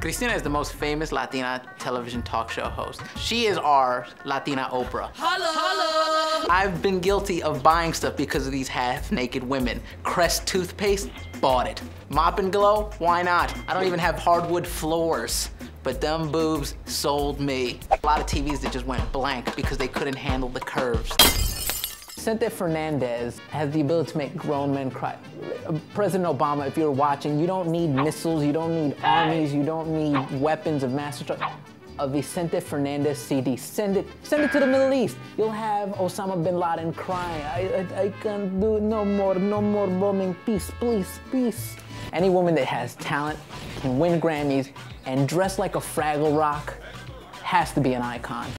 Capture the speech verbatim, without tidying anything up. Cristina is the most famous Latina television talk show host. She is our Latina Oprah. Hello, hello. I've been guilty of buying stuff because of these half-naked women. Crest toothpaste, bought it. Mop and Glow, why not? I don't even have hardwood floors. But them boobs sold me. A lot of T Vs that just went blank because they couldn't handle the curves. Vicente Fernandez has the ability to make grown men cry. President Obama, if you're watching, you don't need missiles, you don't need armies, you don't need weapons of mass destruction. A Vicente Fernandez C D, send it, send it to the Middle East. You'll have Osama bin Laden crying, I, I, I can't do no more, no more bombing, peace, please, peace. Any woman that has talent, can win Grammys, and dress like a Fraggle Rock has to be an icon.